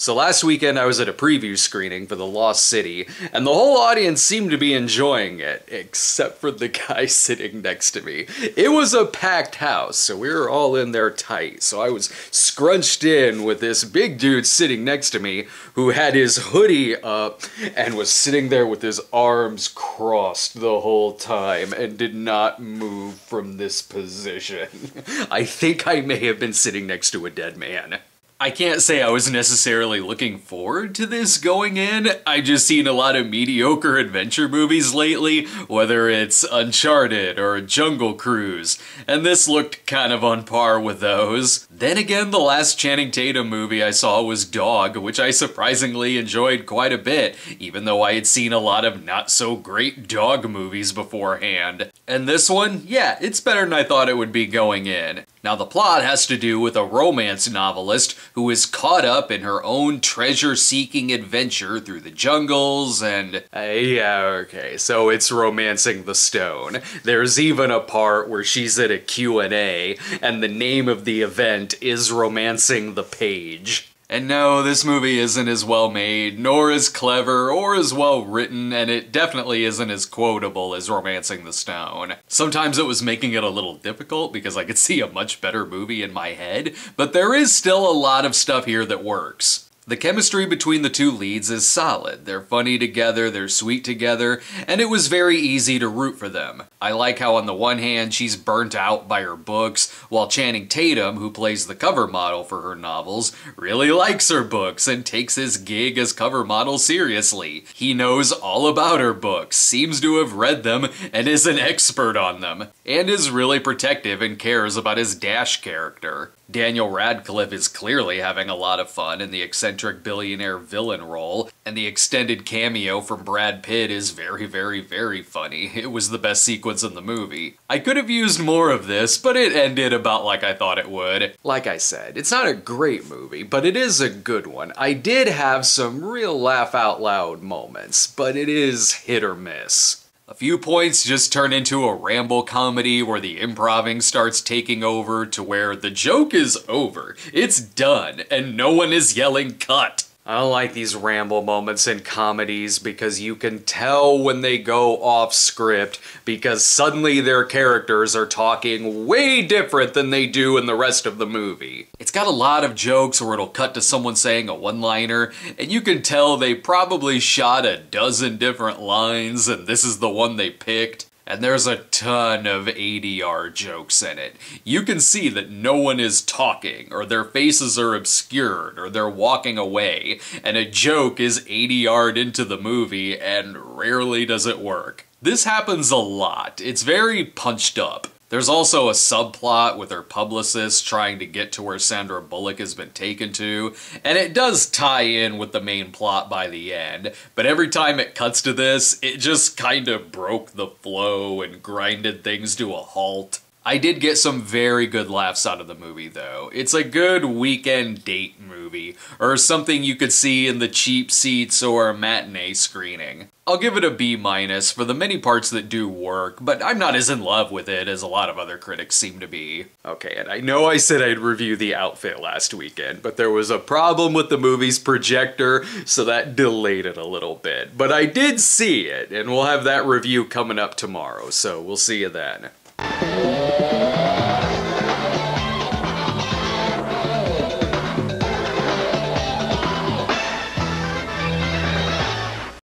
So last weekend I was at a preview screening for The Lost City, and the whole audience seemed to be enjoying it, except for the guy sitting next to me. It was a packed house, so we were all in there tight, so I was scrunched in with this big dude sitting next to me who had his hoodie up and was sitting there with his arms crossed the whole time and did not move from this position. I think I may have been sitting next to a dead man. I can't say I was necessarily looking forward to this going in. I've just seen a lot of mediocre adventure movies lately, whether it's Uncharted or Jungle Cruise, and this looked kind of on par with those. Then again, the last Channing Tatum movie I saw was Dog, which I surprisingly enjoyed quite a bit, even though I had seen a lot of not-so-great dog movies beforehand. And this one, yeah, it's better than I thought it would be going in. Now, the plot has to do with a romance novelist who is caught up in her own treasure-seeking adventure through the jungles and... So it's Romancing the Stone. There's even a part where she's at a Q&A, and the name of the event is Romancing the Page. And no, this movie isn't as well made, nor as clever, or as well written, and it definitely isn't as quotable as Romancing the Stone. Sometimes it was making it a little difficult because I could see a much better movie in my head, but there is still a lot of stuff here that works. The chemistry between the two leads is solid. They're funny together, they're sweet together, and it was very easy to root for them. I like how on the one hand she's burnt out by her books, while Channing Tatum, who plays the cover model for her novels, really likes her books and takes his gig as cover model seriously. He knows all about her books, seems to have read them, and is an expert on them, and is really protective and cares about his Dash character. Daniel Radcliffe is clearly having a lot of fun in the eccentric billionaire villain role, and the extended cameo from Brad Pitt is very funny. It was the best sequence in the movie. I could have used more of this, but it ended about like I thought it would. Like I said, it's not a great movie, but it is a good one. I did have some real laugh out loud moments, but it is hit or miss. A few points just turn into a ramble comedy where the improvising starts taking over to where the joke is over, it's done, and no one is yelling cut. I don't like these ramble moments in comedies because you can tell when they go off script because suddenly their characters are talking way different than they do in the rest of the movie. It's got a lot of jokes where it'll cut to someone saying a one-liner, and you can tell they probably shot a dozen different lines and this is the one they picked. And there's a ton of ADR jokes in it. You can see that no one is talking, or their faces are obscured, or they're walking away, and a joke is ADR'd into the movie, and rarely does it work. This happens a lot. It's very punched up. There's also a subplot with her publicist trying to get to where Sandra Bullock has been taken to, and it does tie in with the main plot by the end, but every time it cuts to this, it just kind of broke the flow and grinded things to a halt. I did get some very good laughs out of the movie, though. It's a good weekend date movie, or something you could see in the cheap seats or a matinee screening. I'll give it a B- for the many parts that do work, but I'm not as in love with it as a lot of other critics seem to be. Okay, and I know I said I'd review The Outfit last weekend, but there was a problem with the movie's projector, so that delayed it a little bit. But I did see it, and we'll have that review coming up tomorrow, so we'll see you then.